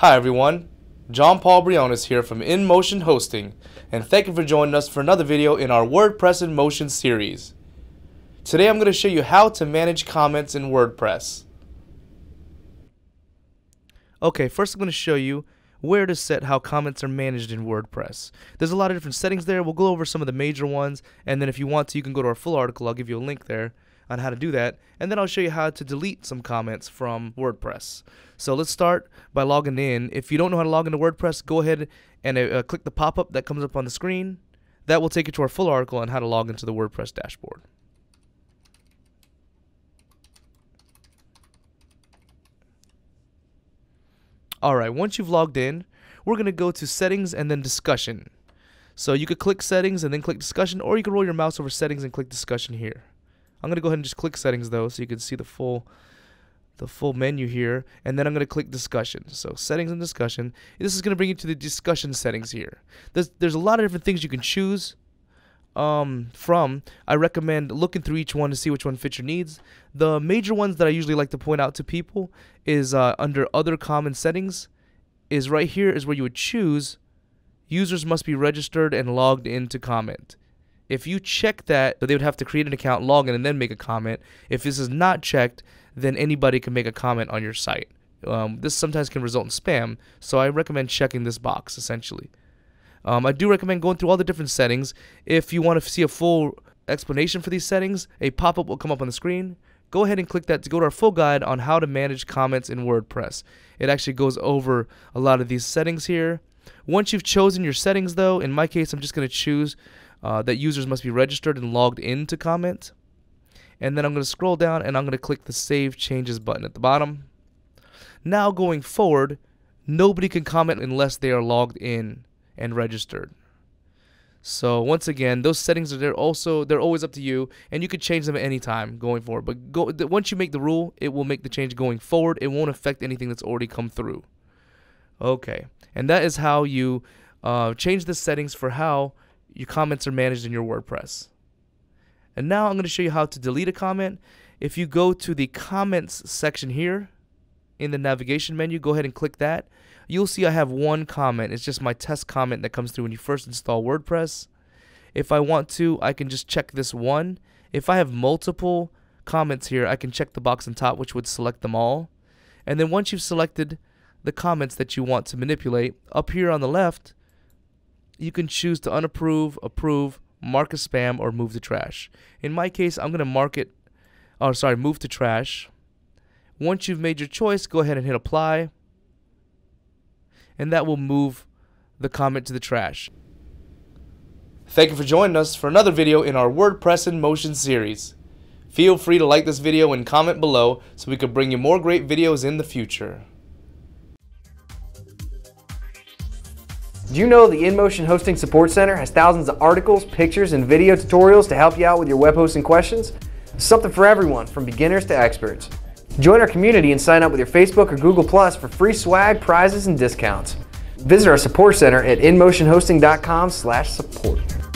Hi everyone, John Paul Briones here from InMotion Hosting, and thank you for joining us for another video in our WordPress in Motion series. Today I'm going to show you how to manage comments in WordPress. Okay, first I'm going to show you where to set how comments are managed in WordPress. There's a lot of different settings there. We'll go over some of the major ones, and then if you want to you can go to our full article. I'll give you a link there on how to do that, and then I'll show you how to delete some comments from WordPress. So let's start by logging in. If you don't know how to log into WordPress, go ahead and click the pop-up that comes up on the screen. That will take you to our full article on how to log into the WordPress dashboard. Alright, once you've logged in, we're going to go to Settings and then Discussion. So you could click Settings and then click Discussion, or you can roll your mouse over Settings and click Discussion here. I'm going to go ahead and just click Settings though, so you can see the full menu here, and then I'm going to click Discussion. So Settings and Discussion. This is going to bring you to the Discussion settings here. There's a lot of different things you can choose from. I recommend looking through each one to see which one fits your needs. The major ones that I usually like to point out to people is under Other Common Settings is right here is where you would choose users must be registered and logged in to comment. If you check that, they would have to create an account, log in, and then make a comment. If this is not checked, then anybody can make a comment on your site. This sometimes can result in spam, so I recommend checking this box, essentially. I do recommend going through all the different settings. If you want to see a full explanation for these settings, a pop-up will come up on the screen. Go ahead and click that to go to our full guide on how to manage comments in WordPress. It actually goes over a lot of these settings here. Once you've chosen your settings, though, in my case, I'm just going to choose that users must be registered and logged in to comment, and then I'm going to scroll down and I'm going to click the Save Changes button at the bottom. Now going forward, nobody can comment unless they are logged in and registered. So once again, those settings are there. Also, they're always up to you, and you could change them at any time going forward. But once you make the rule, it will make the change going forward. It won't affect anything that's already come through. Okay, and that is how you change the settings for how your comments are managed in your WordPress. And now I'm going to show you how to delete a comment. If you go to the comments section here in the navigation menu, go ahead and click that. You'll see I have one comment. It's just my test comment that comes through when you first install WordPress. If I want to, I can just check this one. If I have multiple comments here, I can check the box on top, which would select them all. And then once you've selected the comments that you want to manipulate, up here on the left, you can choose to unapprove, approve, mark as spam, or move to trash. In my case, I'm going to move to trash. Once you've made your choice, go ahead and hit apply, and that will move the comment to the trash. Thank you for joining us for another video in our WordPress in Motion series. Feel free to like this video and comment below so we can bring you more great videos in the future. Do you know the InMotion Hosting Support Center has thousands of articles, pictures, and video tutorials to help you out with your web hosting questions? Something for everyone, from beginners to experts. Join our community and sign up with your Facebook or Google Plus for free swag, prizes, and discounts. Visit our support center at inmotionhosting.com/support.